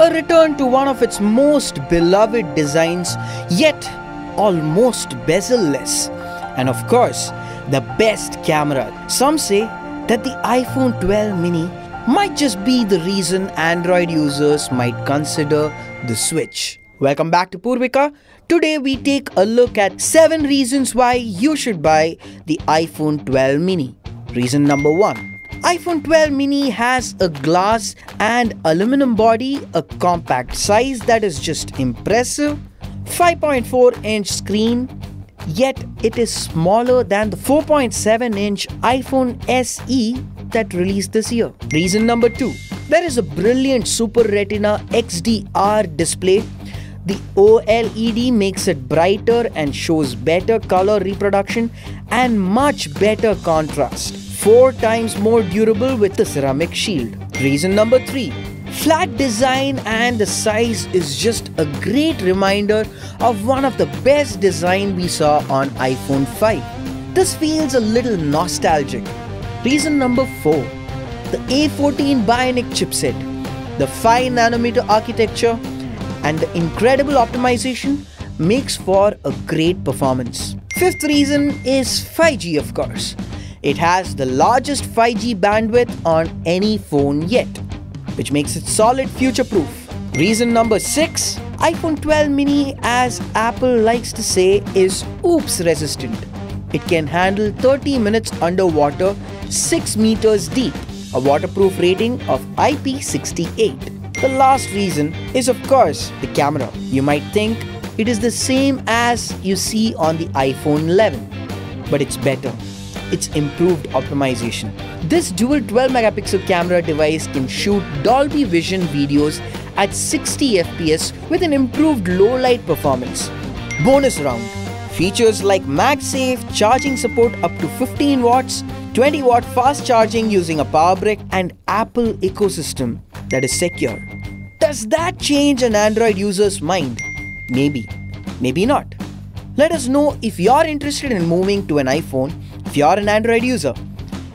A return to one of its most beloved designs, yet almost bezel-less. And of course, the best camera. Some say that the iPhone 12 mini might just be the reason Android users might consider the switch. Welcome back to Poorvika. Today we take a look at 7 reasons why you should buy the iPhone 12 mini. Reason number 1. iPhone 12 mini has a glass and aluminum body, a compact size that is just impressive, 5.4-inch screen, yet it is smaller than the 4.7-inch iPhone SE that released this year. Reason number 2. There is a brilliant Super Retina XDR display. The OLED makes it brighter and shows better color reproduction and much better contrast. 4 times more durable with the ceramic shield. Reason number 3. Flat design and the size is just a great reminder of one of the best design we saw on iPhone 5. This feels a little nostalgic. Reason number 4. The A14 Bionic chipset, the 5nm architecture and the incredible optimization makes for a great performance. Fifth reason is 5G, of course. It has the largest 5G bandwidth on any phone yet, which makes it solid future-proof. Reason number 6. iPhone 12 mini, as Apple likes to say, is oops resistant. It can handle 30 minutes underwater, 6 meters deep, a waterproof rating of IP68. The last reason is, of course, the camera. You might think it is the same as you see on the iPhone 11, but it's better. It's improved optimization. This dual 12-megapixel camera device can shoot Dolby Vision videos at 60 FPS with an improved low-light performance. Bonus round. Features like MagSafe, charging support up to 15 watts, 20-watt fast charging using a power brick, and Apple ecosystem that is secure. Does that change an Android user's mind? Maybe. Maybe not. Let us know if you're interested in moving to an iPhone if you're an Android user.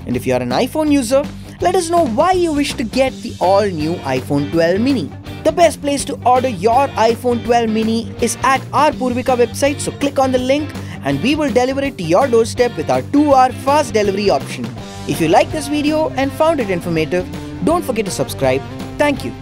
And if you're an iPhone user, let us know why you wish to get the all-new iPhone 12 mini. The best place to order your iPhone 12 mini is at our Poorvika website, so click on the link and we will deliver it to your doorstep with our 2-hour fast delivery option. If you like this video and found it informative, don't forget to subscribe. Thank you.